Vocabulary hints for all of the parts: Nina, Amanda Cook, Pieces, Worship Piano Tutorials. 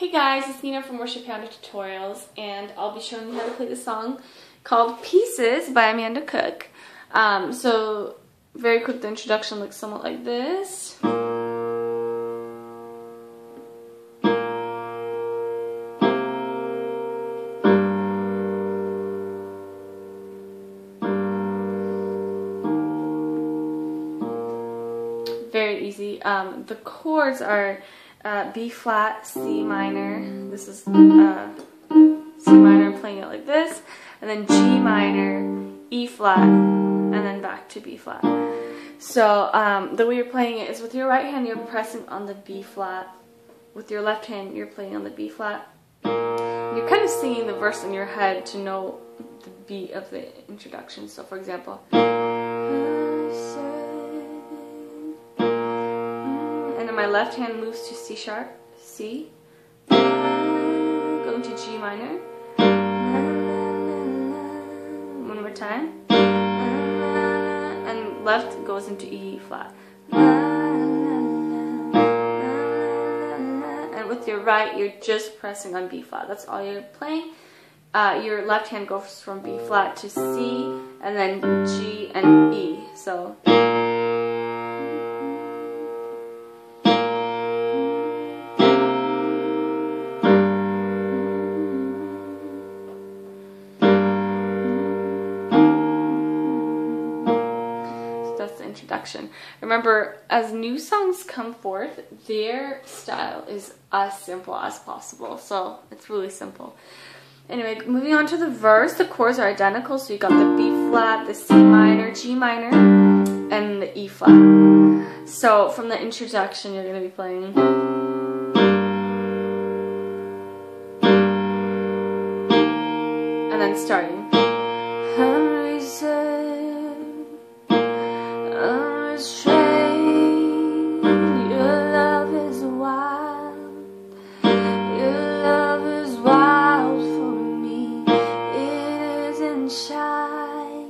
Hey guys, it's Nina from Worship Piano Tutorials, and I'll be showing you how to play the song called Pieces by Amanda Cook. So very quick, the introduction looks somewhat like this. Very easy. The chords are B flat, C minor. This is C minor, I'm playing it like this, and then G minor, E flat, and then back to B flat. So the way you're playing it is with your right hand you're pressing on the B flat, with your left hand you're playing on the B flat. You're kind of singing the verse in your head to know the beat of the introduction. So for example, my left hand moves to C sharp, C, going to G minor, one more time, and left goes into E flat. And with your right, you're just pressing on B flat, that's all you're playing. Your left hand goes from B flat to C, and then G and E, so. Introduction. Remember, as new songs come forth, their style is as simple as possible, so it's really simple. Anyway, moving on to the verse, the chords are identical, so you got the B flat, the C minor, G minor, and the E flat. So from the introduction, you're going to be playing. And then starting.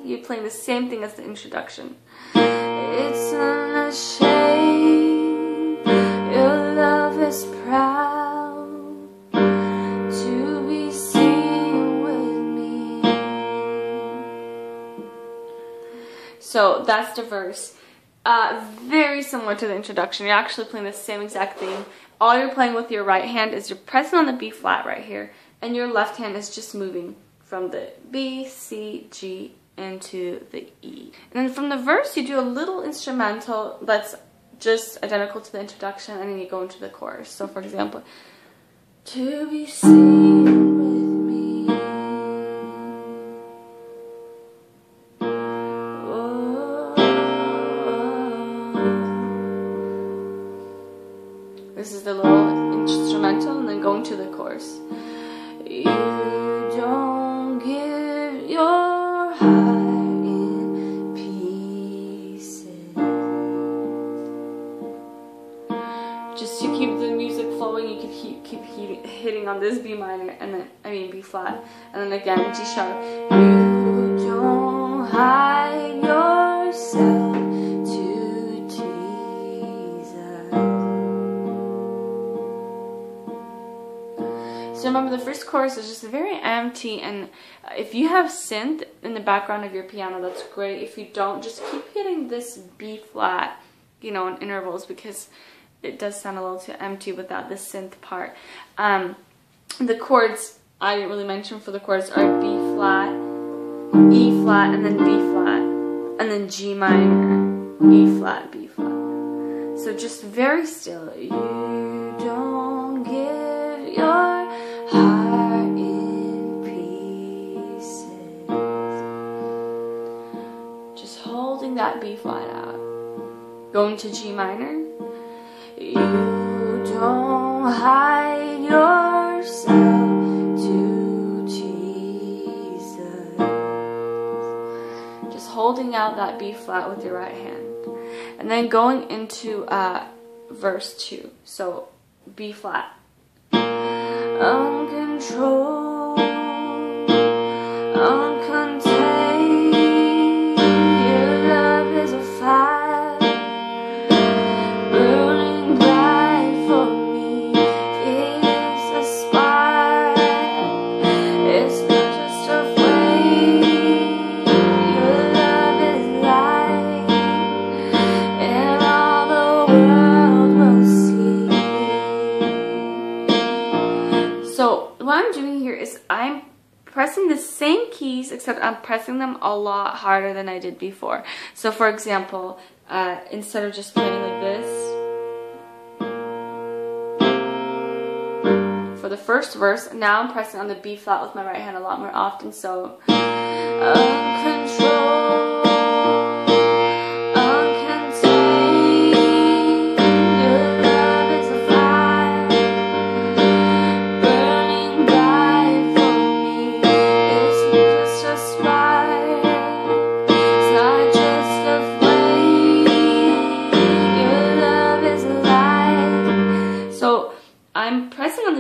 You're playing the same thing as the introduction. It's not a shame, your love is proud to be seen with me. So that's the verse. Very similar to the introduction. You're actually playing the same exact thing. All you're playing with your right hand is you're pressing on the B flat right here, and your left hand is just moving from the B, C, G, into the E. And then from the verse, you do a little instrumental that's just identical to the introduction, and then you go into the chorus. So for example, to be seen with me. Oh. This is the little instrumental, and then going to the chorus. You don't give your heart in pieces. Just to keep the music flowing, you could keep hitting on this B minor, and then B flat, and then again G sharp. You don't hide yourself to tease us. So remember, the first chorus is just very empty, and if you have synth in the background of your piano, that's great. If you don't, just keep hitting this B flat, you know, in intervals, because it does sound a little too empty without the synth part. The chords I didn't really mention for the chords are B flat, E flat, and then B flat, and then G minor, E flat, B flat. So just very still. You don't give your heart in pieces. Just holding that B flat out. Going to G minor. You don't hide yourself to Jesus. Just holding out that B flat with your right hand. And then going into verse 2. So B flat. Uncontrolled, uncontained, your love is a fire, burning bright for me. It is a pressing the same keys, except I'm pressing them a lot harder than I did before. So for example, instead of just playing like this for the first verse, now I'm pressing on the B flat with my right hand a lot more often. So uncontrolled.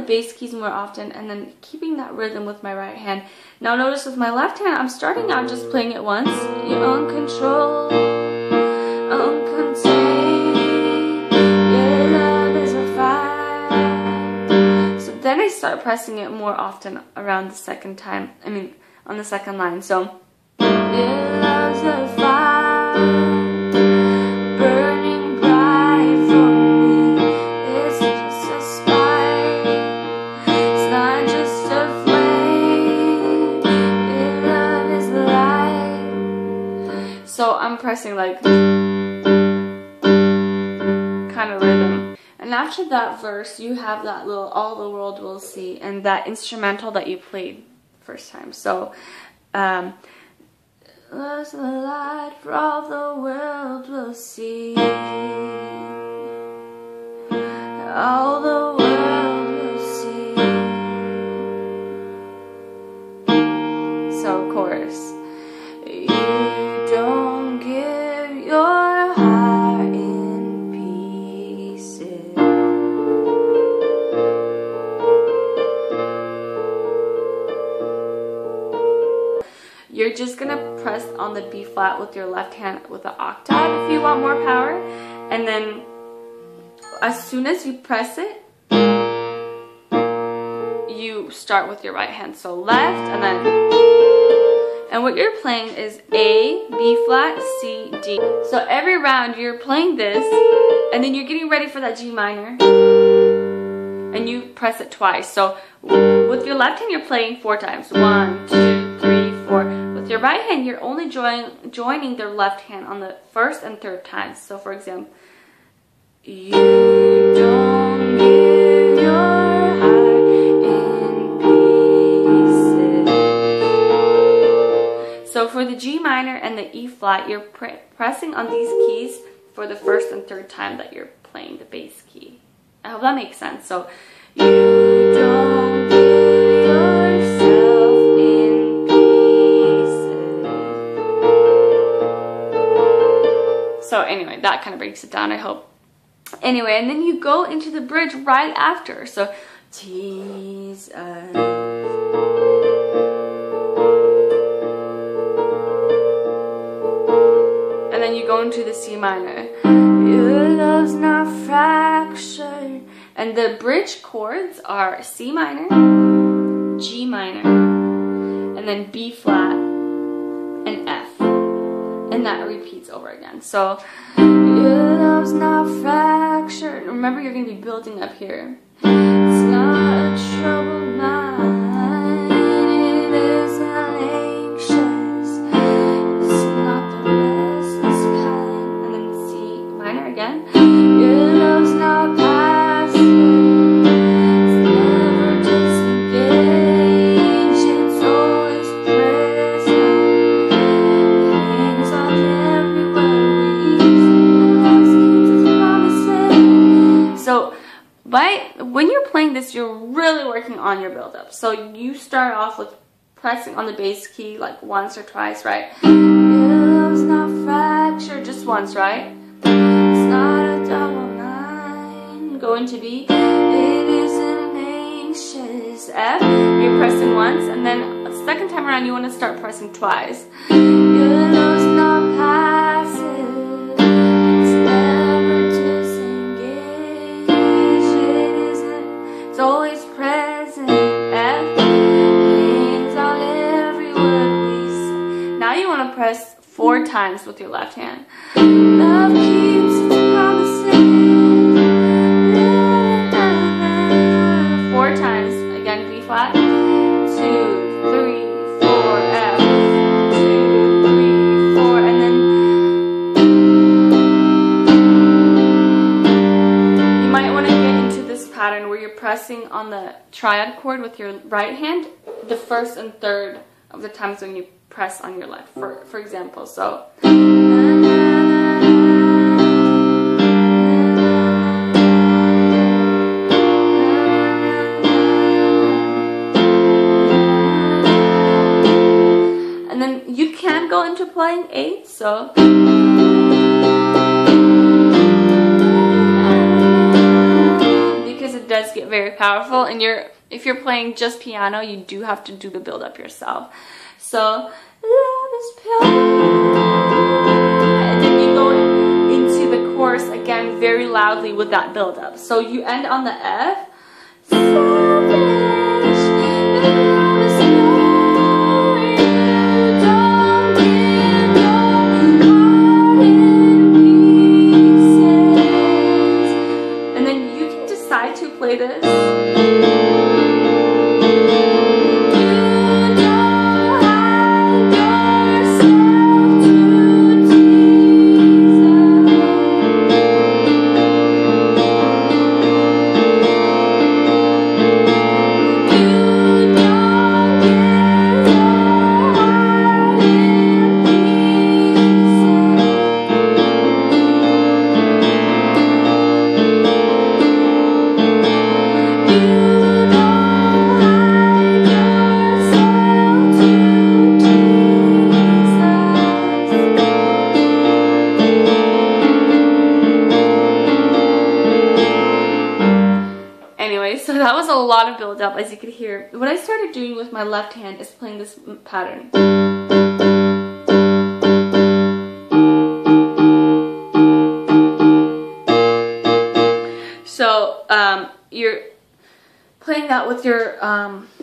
Bass keys more often, and then keeping that rhythm with my right hand. Now notice with my left hand, I'm starting out just playing it once. You're uncontrolled, uncontained, your love is a fire. So then I start pressing it more often around the second time, I mean on the second line. So your love's a fire. Pressing like kind of rhythm. And after that verse, you have that little "all the world will see" and that instrumental that you played first time. So there's the light for all the world will see, all the world will see. So chorus. You're just gonna press on the B flat with your left hand with the octave if you want more power. And then as soon as you press it, you start with your right hand. So left, and then, and what you're playing is A, B flat, C, D. So every round you're playing this, and then you're getting ready for that G minor, and you press it twice. So with your left hand, you're playing four times. 1, 2, 3, 4. With your right hand, you're only joining their left hand on the first and third times. So for example, you don't give your heart in pieces. So for the G minor and the E flat, you're pressing on these keys for the first and third time that you're playing the bass key. I hope that makes sense. So you don't give yourself. So anyway, that kind of breaks it down, I hope. Anyway, and then you go into the bridge right after. So, tease us. And then you go into the C minor. Your love's not fractured. And the bridge chords are C minor, G minor, and then B flat, and F. And that repeats over again. So your love's not fractured. Remember, you're gonna be building up here. It's not a troubled mind, it is not anxious, it's not the restless kind. And then C minor again. Your love's not passive, it's never disengaged, it's always present. But when you're playing this, you're really working on your build-up. So you start off with pressing on the bass key like once or twice, right? It's not fractured, just once, right? It's not a double nine. Go into B. It isn't anxious. F. You're pressing once, and then the second time around you want to start pressing twice. Press four times with your left hand. Love keeps promising. Four times. Again, B flat. 2, 3. this pattern where you're pressing on the triad chord with your right hand the first and third of the times when you press on your left, for example. So and then you can go into playing eighths, so does get very powerful, and if you're playing just piano, you do have to do the build up yourself. So love is pure, and then you go into the chorus again very loudly with that build up. So you end on the F, this. So that was a lot of build up, as you could hear. What I started doing with my left hand is playing this pattern. So you're playing that with your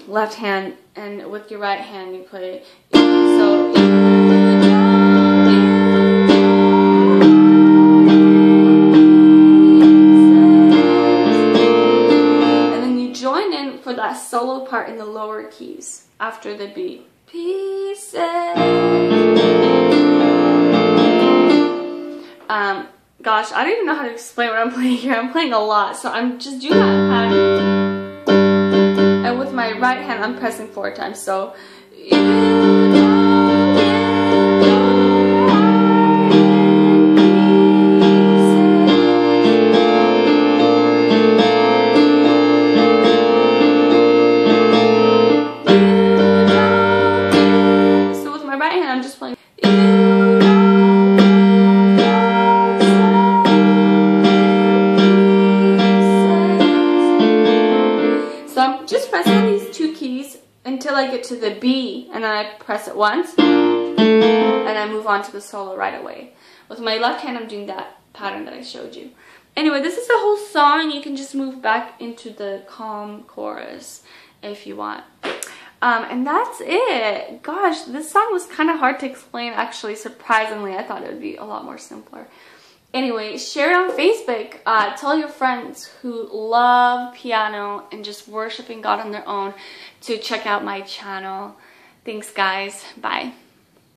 left hand, and with your right hand you play. Solo part in the lower keys after the beat. Pieces. Gosh, I don't even know how to explain what I'm playing here. I'm playing a lot, so I'm just doing that pattern. And with my right hand, I'm pressing 4 times. So. To the B, and then I press it once and I move on to the solo right away. With my left hand I'm doing that pattern that I showed you. Anyway, this is the whole song. You can just move back into the calm chorus if you want. And that's it. Gosh, this song was kind of hard to explain, actually. Surprisingly, I thought it would be a lot more simpler. Anyway, share it on Facebook. Tell your friends who love piano and just worshiping God on their own to check out my channel. Thanks, guys. Bye.